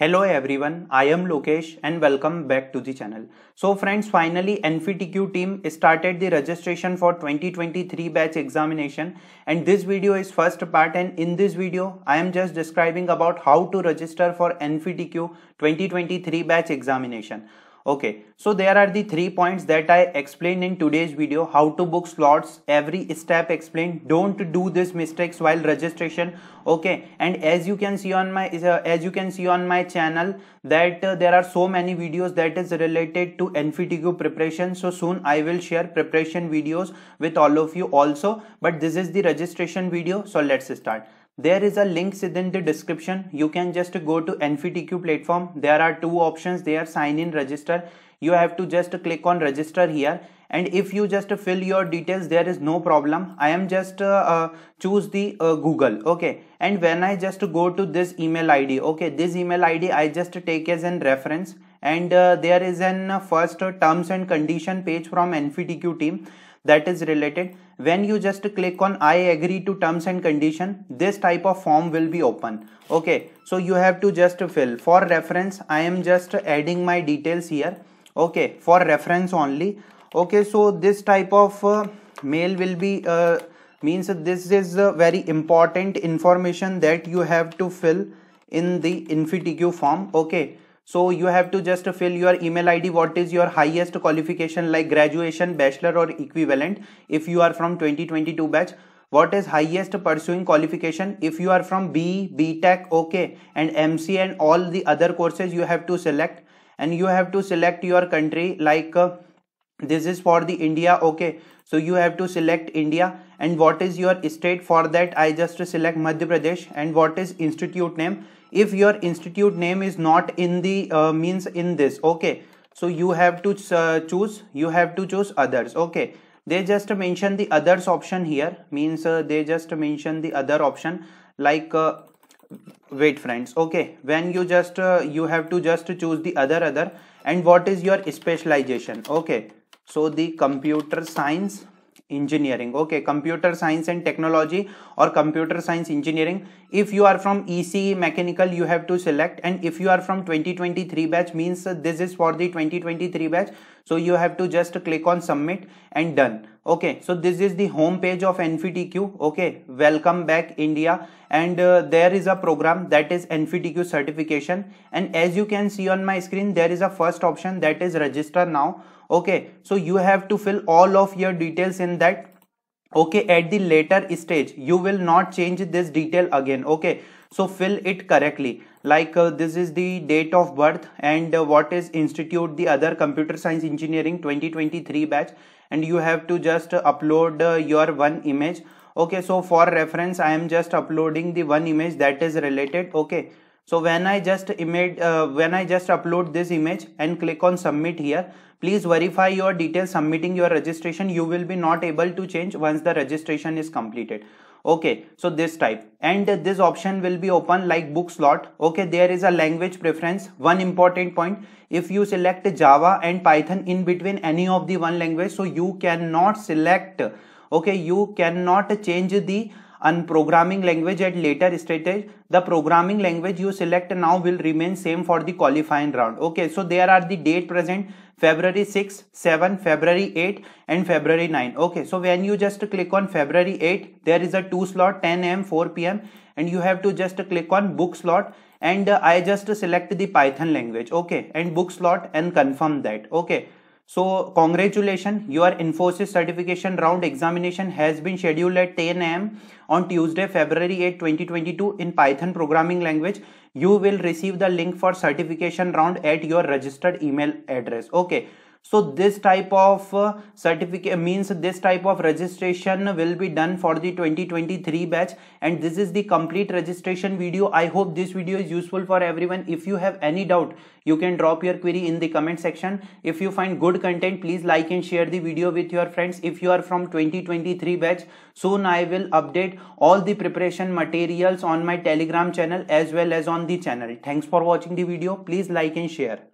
Hello everyone, I am Lokesh and welcome back to the channel. So friends, finally InfyTQ team started the registration for 2023 batch examination, and this video is first part, and in this video I am just describing about how to register for InfyTQ 2023 batch examination. Okay, so there are the 3 points that I explained in today's video. How to book slots, every step explained. Don't do these mistakes while registration. Okay, and as you can see on my channel that there are so many videos that is related to InfyTQ preparation. So soon I will share preparation videos with all of you also. But this is the registration video. So let's start. There is a link within the description. You can just go to InfyTQ platform. There are 2 options there, sign in, register. You have to just click on register here, and if you just fill your details, there is no problem. I am just choose the Google. Okay, and when I just go to this email ID, okay, this email ID I just take as an reference, and there is an first terms and condition page from InfyTQ team that is related. When you just click on I agree to terms and condition, this type of form will be open. Okay, so you have to just fill. For reference I am just adding my details here. Okay, for reference only. Okay, so this type of mail will be means this is very important information that you have to fill in the InfyTQ form. Okay, so you have to just fill your email ID, what is your highest qualification like graduation, bachelor or equivalent if you are from 2022 batch, what is highest pursuing qualification if you are from BE, BTech, okay, and MC and all the other courses you have to select, and you have to select your country like this is for the India. Okay, so you have to select India, and what is your state, for that I just select Madhya Pradesh, and what is institute name. If your institute name is not in the means in this, okay, so you have to choose others. Okay, they just mention the others option here, means they just mention the other option like wait friends. Okay, when you just you have to just choose the other, and what is your specialization. Okay, so the computer science engineering. Okay, computer science and technology or computer science engineering. If you are from ECE mechanical you have to select, and if you are from 2023 batch means this is for the 2023 batch, so you have to just click on submit and done. Okay, so this is the home page of InfyTQ. Okay, welcome back India, and there is a program that is InfyTQ certification, and as you can see on my screen there is a first option that is register now. Okay, so you have to fill all of your details in that. Okay, at the later stage you will not change this detail again. Okay, so fill it correctly like this is the date of birth, and what is institute, the other computer science engineering 2023 batch, and you have to just upload your one image. Okay, so for reference I am just uploading the one image that is related. Okay, so when I just upload this image and click on submit here, please verify your details submitting your registration. You will be not able to change once the registration is completed. Okay, so this type, and this option will be open like book slot. Okay, there is a language preference. One important point, if you select Java and Python in between any of the one language, so you cannot select. Okay, you cannot change the programming language at later stage. The programming language you select now will remain same for the qualifying round. Okay, so there are the date present, February 6, 7, February 8 and February 9. Okay, so when you just click on February 8, there is a 2 slot, 10 AM, 4 PM, and you have to just click on book slot, and I just select the Python language. Okay, and book slot and confirm that. Okay, so congratulations, your Infosys certification round examination has been scheduled at 10 AM on Tuesday, February 8, 2022 in Python programming language. You will receive the link for certification round at your registered email address. Okay, so this type of certificate means this type of registration will be done for the 2023 batch, and this is the complete registration video. I hope this video is useful for everyone. If you have any doubt, you can drop your query in the comment section. If you find good content, please like and share the video with your friends. If you are from 2023 batch, soon I will update all the preparation materials on my Telegram channel as well as on the channel. Thanks for watching the video. Please like and share.